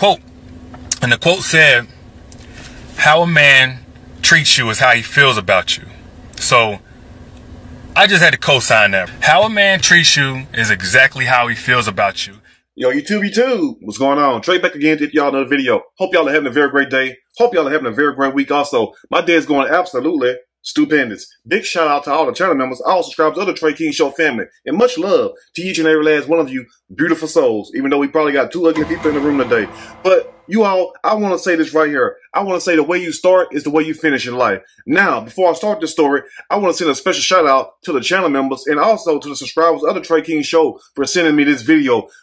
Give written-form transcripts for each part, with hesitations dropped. quote, and the quote said, how a man treats you is how he feels about you. So I just had to co-sign that. How a man treats you is exactly how he feels about you. Yo, YouTube, what's going on? Trey back again to give y'all another video. Hope y'all are having a very great day. Hope y'all are having a very great week also. My day is going absolutely stupendous. Big shout out to all the channel members, all subscribers of the Trey King Show family, and much love to each and every last one of you beautiful souls, even though we probably got two ugly people in the room today. But you all, I want to say this right here. I want to say the way you start is the way you finish in life. Now, before I start this story, I want to send a special shout out to the channel members and also to the subscribers of the Trey King Show for sending me this video,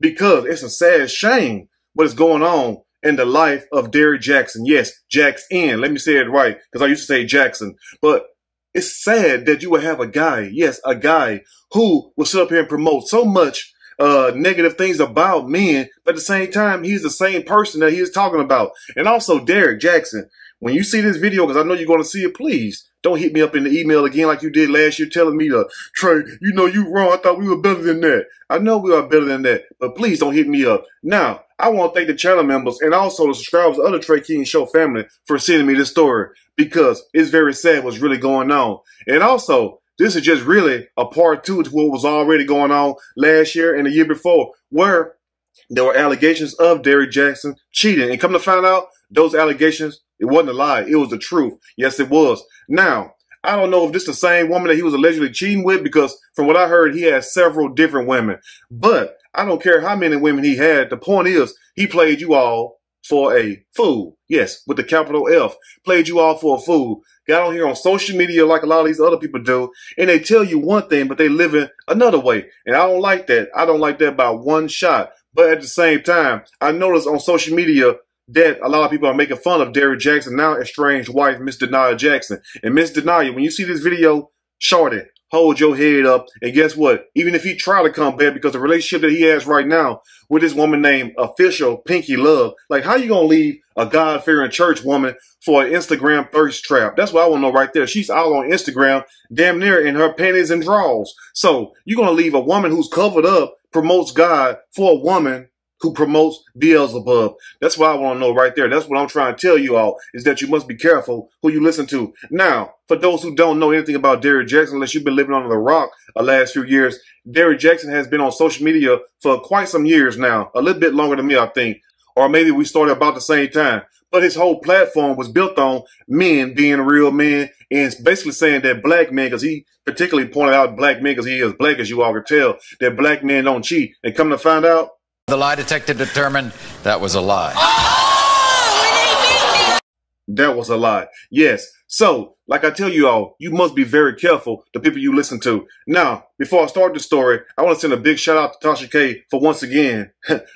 because it's a sad shame what is going on in the life of Derrick Jaxn. Yes, Jaxn. Let me say it right, because I used to say Jackson. But it's sad that you would have a guy, yes, a guy who will sit up here and promote so much negative things about men, but at the same time, he's the same person that he is talking about. And also, Derrick Jaxn, when you see this video, because I know you're going to see it, please don't hit me up in the email again like you did last year telling me to, Trey, you know you wrong. I thought we were better than that. I know we are better than that, but please don't hit me up. Now, I want to thank the channel members and also the subscribers of the Trey King Show family for sending me this story, because it's very sad what's really going on. And also, this is just really a part two to what was already going on last year and the year before, where there were allegations of Derrick Jaxn cheating. And come to find out, those allegations, it wasn't a lie. It was the truth. Yes, it was. Now, I don't know if this is the same woman that he was allegedly cheating with, because from what I heard, he had several different women. But I don't care how many women he had. The point is, he played you all for a fool. Yes, with the capital F. Played you all for a fool. Got on here on social media like a lot of these other people do, and they tell you one thing, but they live in another way. And I don't like that. I don't like that by one shot. But at the same time, I noticed on social media that a lot of people are making fun of Derrick Jaxn, now estranged wife, Miss Denaya Jackson. And Miss Denaya, when you see this video, shorty, hold your head up. And guess what? Even if he try to come back, because the relationship that he has right now with this woman named Official Pinky Love, like, how you gonna leave a God-fearing church woman for an Instagram thirst trap? That's what I want to know right there. She's out on Instagram, damn near in her panties and drawers. So you're gonna leave a woman who's covered up, promotes God, for a woman who promotes Beelzebub. That's what I want to know right there. That's what I'm trying to tell you all, is that you must be careful who you listen to. Now, for those who don't know anything about Derrick Jaxn, unless you've been living under the rock the last few years, Derrick Jaxn has been on social media for quite some years now, a little bit longer than me, I think, or maybe we started about the same time. But his whole platform was built on men being real men, and basically saying that black men, because he particularly pointed out black men, because he is black, as you all can tell, that black men don't cheat. And come to find out, the lie detector determined that was a lie. Oh, that was a lie. Yes. So, like I tell you all, you must be very careful the people you listen to. Now, before I start the story, I want to send a big shout out to Tasha K for once again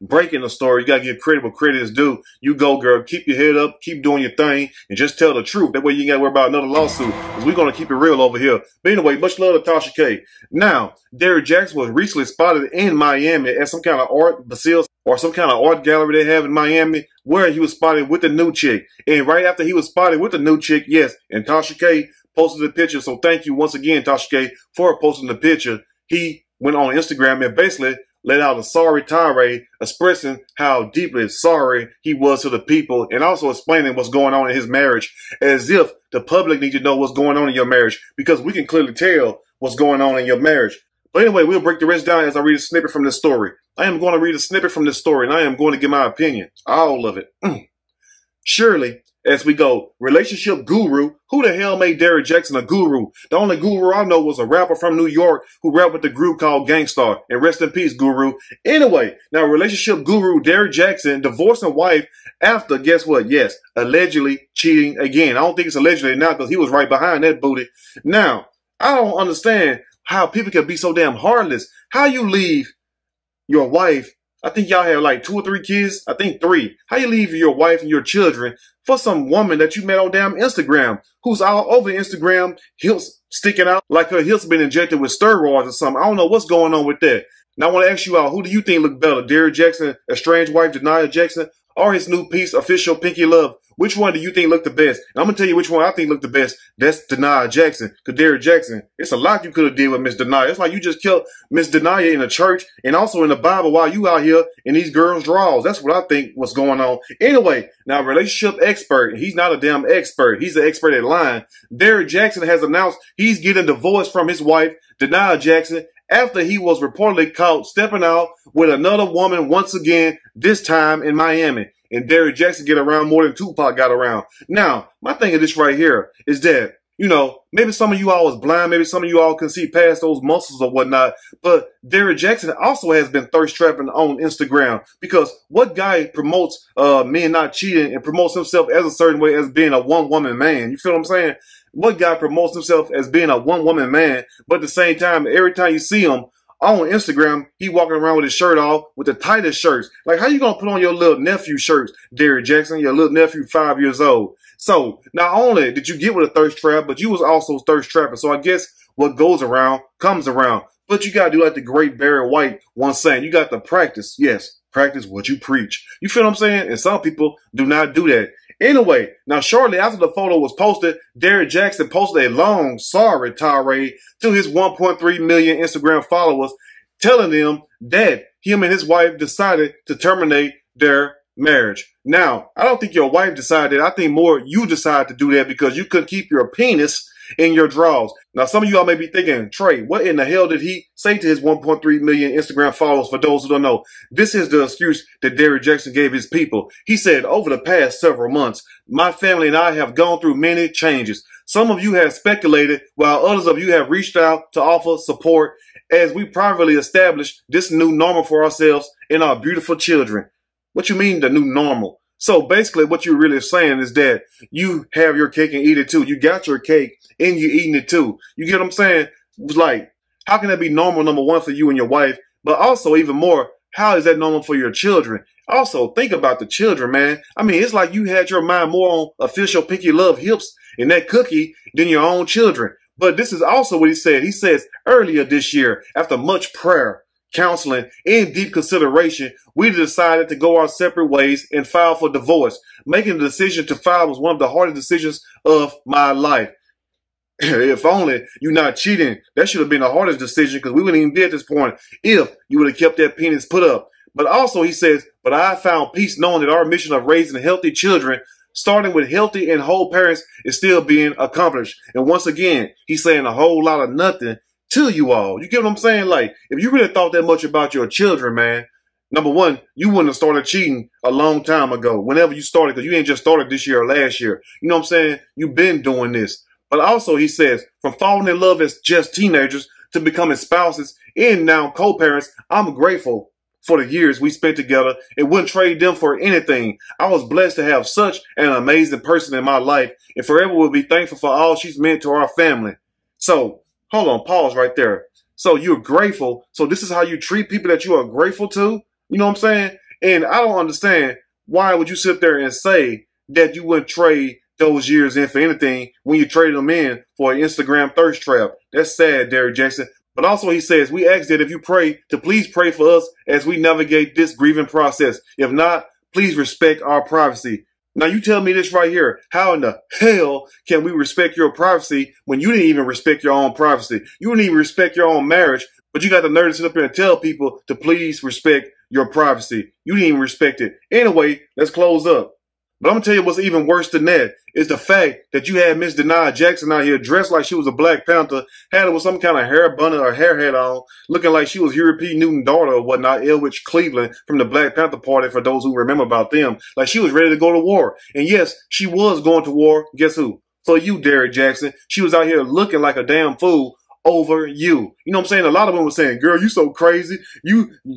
breaking the story. You got to give credit where credit is due. You go, girl. Keep your head up. Keep doing your thing. And just tell the truth. That way you ain't got to worry about another lawsuit, because we're going to keep it real over here. But anyway, much love to Tasha K. Now, Derrick Jaxn was recently spotted in Miami at some kind of art basile or some kind of art gallery they have in Miami, where he was spotted with the new chick. And right after he was spotted with the new chick, yes, and Tasha K posted the picture. So thank you once again, Tasha K, for posting the picture. He went on Instagram and basically let out a sorry tirade, expressing how deeply sorry he was to the people, and also explaining what's going on in his marriage, as if the public needs to know what's going on in your marriage, because we can clearly tell what's going on in your marriage. But anyway, we'll break the rest down as I read a snippet from this story. I am going to read a snippet from this story, and I am going to give my opinion. All of it. Surely, as we go, relationship guru. Who the hell made Derrick Jaxn a guru? The only guru I know was a rapper from New York who rapped with the group called Gangstar. And rest in peace, Guru. Anyway, now relationship guru Derrick Jaxn divorcing wife after, guess what? Yes, allegedly cheating again. I don't think it's allegedly now, because he was right behind that booty. Now, I don't understand how people can be so damn heartless. How you leave your wife, I think y'all have like 2 or 3 kids. I think 3. How you leave your wife and your children for some woman that you met on damn Instagram, who's all over Instagram, heels sticking out like her heels been injected with steroids or something. I don't know what's going on with that. Now I want to ask you all, who do you think looked better, Derrick Jaxn, estranged wife Denaya Jackson, or his new piece, Official Pinky Love? Which one do you think looked the best? And I'm going to tell you which one I think looked the best. That's Denaya Jackson. Because Derrick Jaxn, it's a lot you could have did with Miss Denaya. It's like you just killed Miss Denaya in the church and also in the Bible while you out here in these girls' draws. That's what I think was going on. Anyway, now relationship expert, he's not a damn expert. He's an expert at lying. Derrick Jaxn has announced he's getting divorced from his wife, Denaya Jackson, after he was reportedly caught stepping out with another woman once again, this time in Miami. And Derrick Jaxn get around more than Tupac got around. Now, my thing of this right here is that, you know, maybe some of you all is blind. Maybe some of you all can see past those muscles or whatnot. But Derrick Jaxn also has been thirst trapping on Instagram, because what guy promotes men not cheating and promotes himself as a certain way as being a one-woman man? You feel what I'm saying? What guy promotes himself as being a one-woman man, but at the same time, every time you see him on Instagram, he walking around with his shirt off, with the tightest shirts? Like, how you gonna put on your little nephew shirts, Derrick Jaxn? Your little nephew, 5 years old. So not only did you get with a thirst trap, but you was also thirst trapping. So I guess what goes around comes around. But you gotta do like the great Barry White once saying, you got to practice. Yes, practice what you preach. You feel what I'm saying? And some people do not do that. Anyway, now shortly after the photo was posted, Derrick Jaxn posted a long sorry tirade to his 1.3 million Instagram followers, telling them that him and his wife decided to terminate their marriage. Now, I don't think your wife decided. I think more you decided to do that because you couldn't keep your penis in your draws. Now, some of you all may be thinking, Trey, what in the hell did he say to his 1.3 million Instagram followers? For those who don't know, this is the excuse that Derrick Jaxn gave his people. He said, over the past several months, my family and I have gone through many changes. Some of you have speculated, while others of you have reached out to offer support as we privately establish this new normal for ourselves and our beautiful children. What you mean, the new normal? So basically what you're really saying is that you have your cake and eat it too. You got your cake and you're eating it too. You get what I'm saying? Like, how can that be normal, number one, for you and your wife? But also, even more, how is that normal for your children? Also, think about the children, man. I mean, it's like you had your mind more on Official Pinky Love hips and that cookie than your own children. But this is also what he said. He says, earlier this year, after much prayer, counseling, and deep consideration, we decided to go our separate ways and file for divorce. Making the decision to file was one of the hardest decisions of my life. If only you're not cheating, that should have been the hardest decision, because we wouldn't even be at this point if you would have kept that penis put up. But also, he says, but I found peace knowing that our mission of raising healthy children, starting with healthy and whole parents, is still being accomplished. And once again, he's saying a whole lot of nothing to you all. You get what I'm saying? Like, if you really thought that much about your children, man, number one, you wouldn't have started cheating a long time ago, whenever you started, because you ain't just started this year or last year. You know what I'm saying? You've been doing this. But also, he says, from falling in love as just teenagers to becoming spouses and now co-parents, I'm grateful for the years we spent together and wouldn't trade them for anything. I was blessed to have such an amazing person in my life, and forever will be thankful for all she's meant to our family. So, hold on, pause right there. So you're grateful. So this is how you treat people that you are grateful to? You know what I'm saying? And I don't understand, why would you sit there and say that you wouldn't trade those years in for anything when you traded them in for an Instagram thirst trap? That's sad, Derrick Jaxn. But also, he says, we ask that if you pray, to please pray for us as we navigate this grieving process. If not, please respect our privacy. Now, you tell me this right here. How in the hell can we respect your privacy when you didn't even respect your own privacy? You didn't even respect your own marriage, but you got the nerve to sit up here and tell people to please respect your privacy. You didn't even respect it. Anyway, let's close up. But I'm going to tell you what's even worse than that is the fact that you had Miss Denaya Jackson out here dressed like she was a Black Panther, had her with some kind of hair bonnet or hair hat on, looking like she was European Newton's daughter or whatnot, Elwich Cleveland from the Black Panther Party, for those who remember about them. Like, she was ready to go to war. And yes, she was going to war. Guess who? For you, Derrick Jaxn. She was out here looking like a damn fool over you. You know what I'm saying? A lot of women were saying, girl, you so crazy. You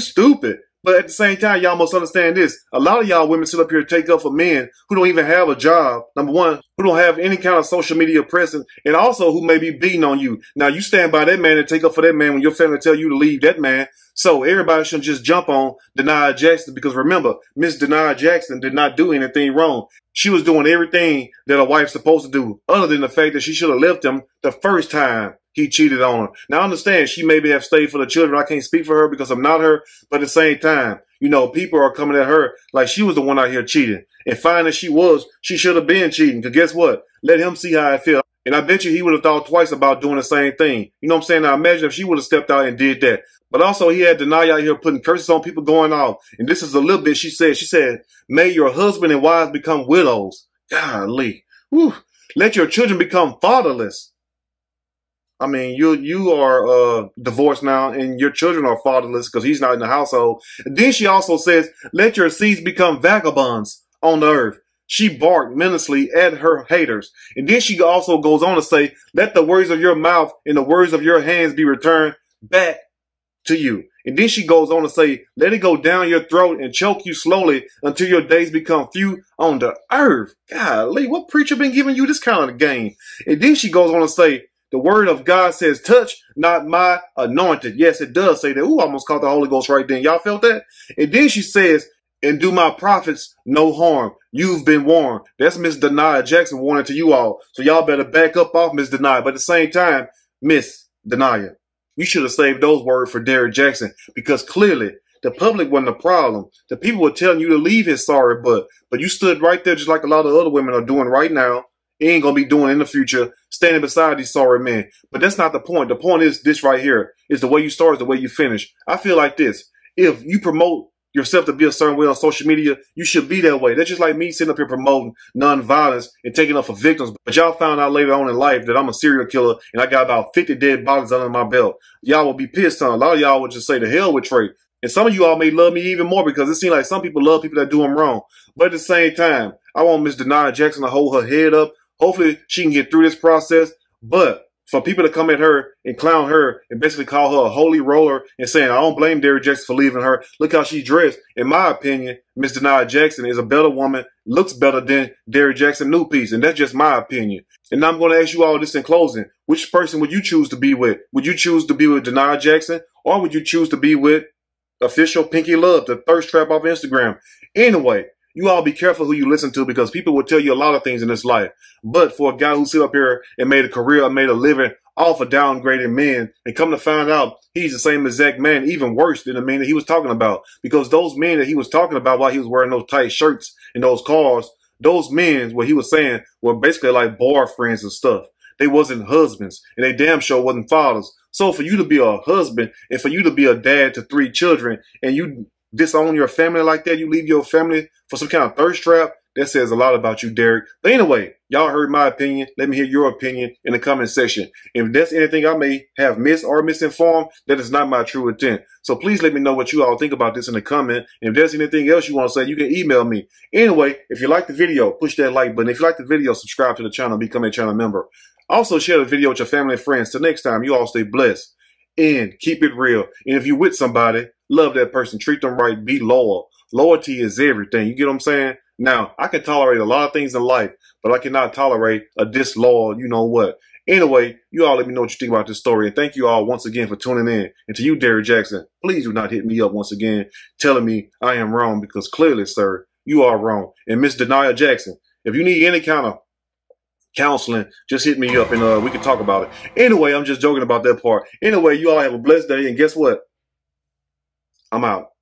stupid. But at the same time, y'all must understand this. A lot of y'all women sit up here and take up for men who don't even have a job, number one, who don't have any kind of social media presence, and also who may be beating on you. Now, you stand by that man and take up for that man when your family tell you to leave that man. So everybody should just jump on Denaya Jackson, because remember, Miss Denaya Jackson did not do anything wrong. She was doing everything that a wife's supposed to do, other than the fact that she should have left him the first time he cheated on her. Now, I understand she maybe have stayed for the children. I can't speak for her because I'm not her. But at the same time, You know, people are coming at her like she was the one out here cheating. And fine as she was, she should have been cheating. Because guess what? Let him see how I feel. And I bet you he would have thought twice about doing the same thing. You know what I'm saying? I imagine if she would have stepped out and did that. But also he had Denaya out here putting curses on people going off. And this is a little bit, she said, may your husband and wives become widows. Golly. Whew. Let your children become fatherless. I mean, you are divorced now and your children are fatherless because he's not in the household. And then she also says, let your seeds become vagabonds on the earth. She barked menacingly at her haters. And then she also goes on to say, let the words of your mouth and the words of your hands be returned back to you. And then she goes on to say, let it go down your throat and choke you slowly until your days become few on the earth. Golly, what preacher been giving you this kind of game? And then she goes on to say, the word of God says, touch not my anointed. Yes, it does say that. Ooh, I almost caught the Holy Ghost right then. Y'all felt that? And then she says, and do my prophets no harm. You've been warned. That's Miss Denaya Jackson warning to you all. So y'all better back up off Miss Denaya. But at the same time, Miss Denaya, you should have saved those words for Derrick Jaxn, because clearly the public wasn't a problem. The people were telling you to leave his sorry butt, but you stood right there just like a lot of other women are doing right now. He ain't going to be doing in the future, standing beside these sorry men. But that's not the point. The point is this right here, is the way you start is the way you finish. I feel like this. If you promote yourself to be a certain way on social media, you should be that way. That's just like me sitting up here promoting nonviolence and taking up for victims. But y'all found out later on in life that I'm a serial killer and I got about 50 dead bodies under my belt. Y'all will be pissed on. A lot of y'all would just say to hell with Trey. And some of you all may love me even more because it seems like some people love people that do them wrong. But at the same time, I want Miss Denaya Jackson to hold her head up. Hopefully she can get through this process. But for people to come at her and clown her and basically call her a holy roller and saying, I don't blame Derrick Jaxn for leaving her. Look how she dressed. In my opinion, Miss Denaya Jackson is a better woman, looks better than Derrick Jaxn new piece. And that's just my opinion. And I'm going to ask you all this in closing. Which person would you choose to be with? Would you choose to be with Denaya Jackson, or would you choose to be with Official Pinky Love, the thirst trap off Instagram? Anyway, you all be careful who you listen to, because people will tell you a lot of things in this life. But for a guy who sit up here and made a career and made a living off of downgrading men, and come to find out he's the same exact man, even worse than the man that he was talking about. Because those men that he was talking about while he was wearing those tight shirts and those cars, those men, what he was saying, were basically like boyfriends and stuff. They wasn't husbands, and they damn sure wasn't fathers. So for you to be a husband and for you to be a dad to 3 children, and you disown your family like that, you leave your family for some kind of thirst trap, that says a lot about you, Derrick. But anyway, y'all heard my opinion. Let me hear your opinion in the comment section. If that's anything I may have missed or misinformed, that is not my true intent. So please let me know what you all think about this in the comment. And if there's anything else you want to say, you can email me. Anyway, if you like the video, push that like button. If you like the video, subscribe to the channel, become a channel member. Also share the video with your family and friends. Till next time, you all stay blessed and keep it real. And if you're with somebody, love that person, treat them right, be loyal. Loyalty is everything. You get what I'm saying? Now, I can tolerate a lot of things in life, but I cannot tolerate a disloyal, you know what. Anyway, you all let me know what you think about this story. And thank you all once again for tuning in. And to you, Derrick Jaxn, please do not hit me up once again telling me I am wrong, because clearly, sir, you are wrong. And Miss Denaya Jackson, if you need any kind of counseling, just hit me up and we can talk about it. Anyway, I'm just joking about that part. Anyway, you all have a blessed day. And guess what? I'm out.